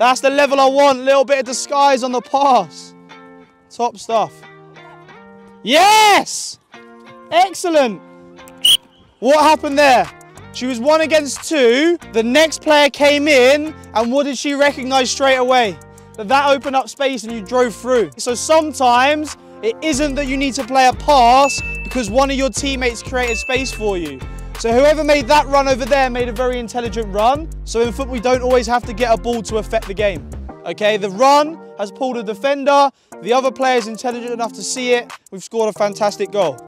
That's the level I want. A little bit of disguise on the pass. Top stuff. Yes! Excellent. What happened there? She was 1 against 2. The next player came in, and what did she recognise straight away? That opened up space and you drove through. So sometimes it isn't that you need to play a pass because one of your teammates created space for you. So whoever made that run over there made a very intelligent run. So in football, we don't always have to get a ball to affect the game. Okay, the run has pulled a defender. The other player is intelligent enough to see it. We've scored a fantastic goal.